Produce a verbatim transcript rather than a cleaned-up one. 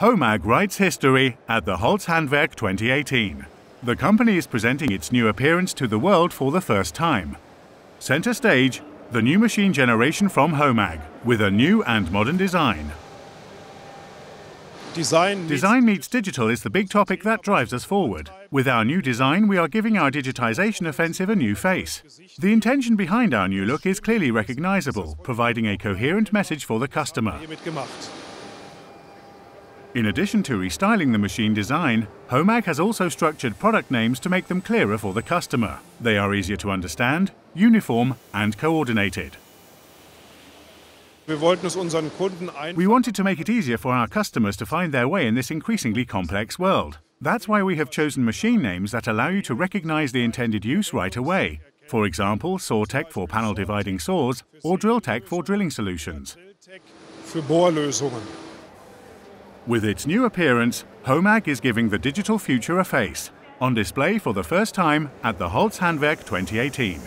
HOMAG writes history at the Holzhandwerk twenty eighteen. The company is presenting its new appearance to the world for the first time. Center stage, the new machine generation from HOMAG, with a new and modern design. Design meets, design meets digital is the big topic that drives us forward. With our new design, we are giving our digitization offensive a new face. The intention behind our new look is clearly recognizable, providing a coherent message for the customer. In addition to restyling the machine design, HOMAG has also structured product names to make them clearer for the customer. They are easier to understand, uniform and coordinated. We wanted to make it easier for our customers to find their way in this increasingly complex world. That's why we have chosen machine names that allow you to recognize the intended use right away. For example, SawTech for panel dividing saws or DrillTech for drilling solutions. With its new appearance, HOMAG is giving the digital future a face. On display for the first time at the Holzhandwerk twenty eighteen.